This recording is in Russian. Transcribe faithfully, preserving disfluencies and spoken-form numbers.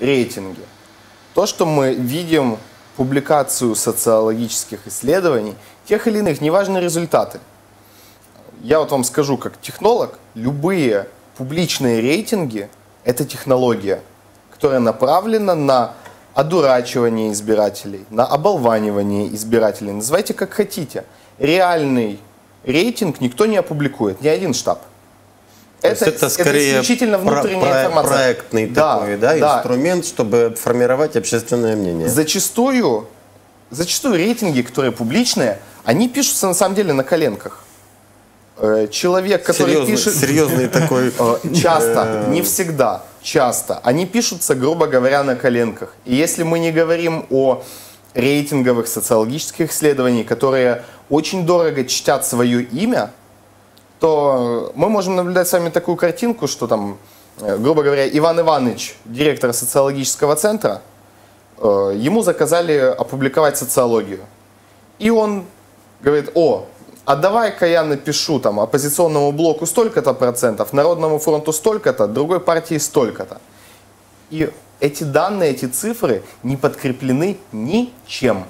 рейтинги. То, что мы видим публикацию социологических исследований, тех или иных, неважно результаты. Я вот вам скажу, как технолог, любые публичные рейтинги – это технология, которая направлена на одурачивание избирателей, на оболванивание избирателей, называйте как хотите. Реальный рейтинг никто не опубликует, ни один штаб. Это, это скорее это исключительно внутренняя про, про, информация. Проектный да, такой да, да. инструмент, чтобы формировать общественное мнение. Зачастую, зачастую рейтинги, которые публичные, они пишутся на самом деле на коленках. Человек, который серьезный, пишет... Серьезный такой... Часто, не всегда, часто. Они пишутся, грубо говоря, на коленках. И если мы не говорим о рейтинговых социологических исследований, которые очень дорого чтят свое имя, то мы можем наблюдать с вами такую картинку, что там, грубо говоря, Иван Иванович, директор социологического центра, ему заказали опубликовать социологию. И он говорит: о, а давай-ка я напишу там оппозиционному блоку столько-то процентов, Народному фронту столько-то, другой партии столько-то. И эти данные, эти цифры не подкреплены ничем.